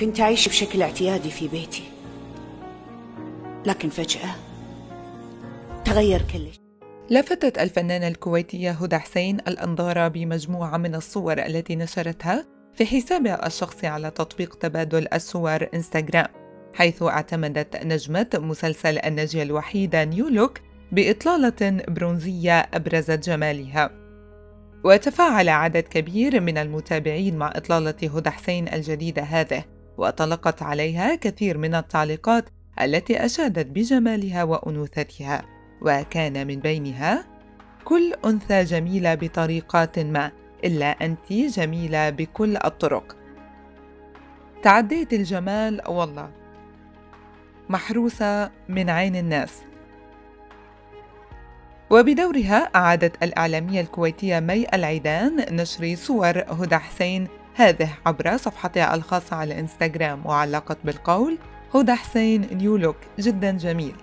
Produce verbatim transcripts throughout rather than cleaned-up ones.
كنت أعيش بشكل اعتيادي في بيتي، لكن فجأة تغير كل شيء. لفتت الفنانة الكويتية هدى حسين الأنظار بمجموعة من الصور التي نشرتها في حسابها الشخصي على تطبيق تبادل الصور إنستغرام، حيث اعتمدت نجمة مسلسل الناجية الوحيدة نيو لوك بإطلالة برونزية أبرزت جمالها. وتفاعل عدد كبير من المتابعين مع إطلالة هدى حسين الجديدة هذه، وتلقت عليها كثير من التعليقات التي أشادت بجمالها وأنوثتها، وكان من بينها: كل أنثى جميلة بطريقات ما، إلا أنت جميلة بكل الطرق، تعديت الجمال والله، محروسة من عين الناس. وبدورها أعادت الإعلامية الكويتية مي العيدان نشر صور هدى حسين هذه عبر صفحتها الخاصة على إنستغرام، وعلقت بالقول: هدى حسين نيو لوك جدا جميل.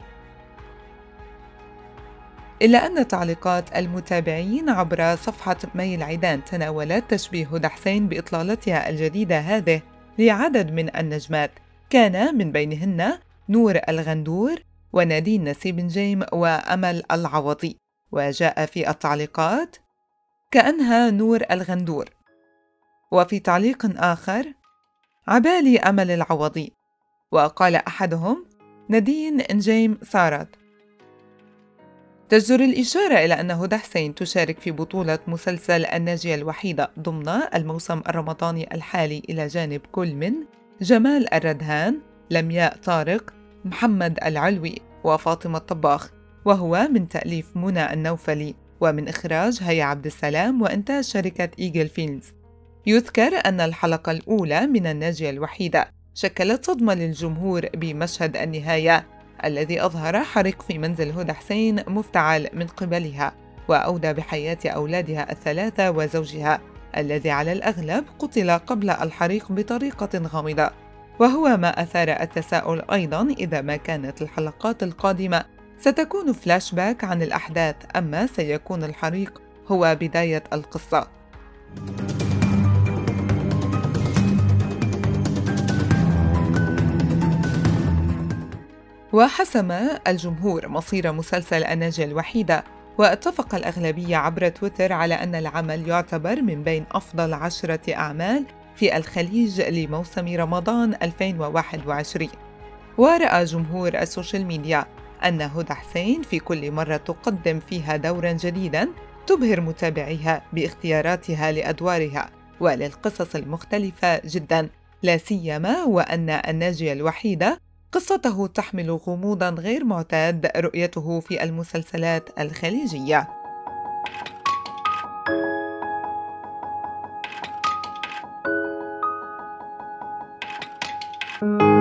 إلا أن تعليقات المتابعين عبر صفحة مي العيدان تناولت تشبيه هدى حسين بإطلالتها الجديدة هذه لعدد من النجمات، كان من بينهن نور الغندور ونادين نسيب جيم وأمل العوضي. وجاء في التعليقات: كأنها نور الغندور، وفي تعليق آخر: عبالي أمل العوضي، وقال أحدهم: نادين نجيم صارت. تجدر الإشارة إلى أن هدى حسين تشارك في بطولة مسلسل الناجية الوحيدة ضمن الموسم الرمضاني الحالي، إلى جانب كل من جمال الردهان، لمياء طارق، محمد العلوي، وفاطمة الطباخ، وهو من تأليف منى النوفلي ومن إخراج هيا عبد السلام وإنتاج شركة ايجل فينز. يذكر أن الحلقة الأولى من الناجية الوحيدة شكلت صدمة للجمهور بمشهد النهاية الذي أظهر حريق في منزل هدى حسين مفتعل من قبلها، وأودى بحياة أولادها الثلاثة وزوجها الذي على الأغلب قتل قبل الحريق بطريقة غامضة، وهو ما أثار التساؤل أيضاً إذا ما كانت الحلقات القادمة ستكون فلاش باك عن الأحداث، أما سيكون الحريق هو بداية القصة. وحسم الجمهور مصير مسلسل الناجية الوحيدة، واتفق الأغلبية عبر تويتر على أن العمل يعتبر من بين أفضل عشرة أعمال في الخليج لموسم رمضان ألفين وواحد وعشرين. ورأى جمهور السوشيال ميديا أن هدى حسين في كل مرة تقدم فيها دورا جديدا تبهر متابعيها باختياراتها لأدوارها وللقصص المختلفة جدا، لا سيما وأن الناجية الوحيدة قصته تحمل غموضا غير معتاد رؤيته في المسلسلات الخليجية. Thank you.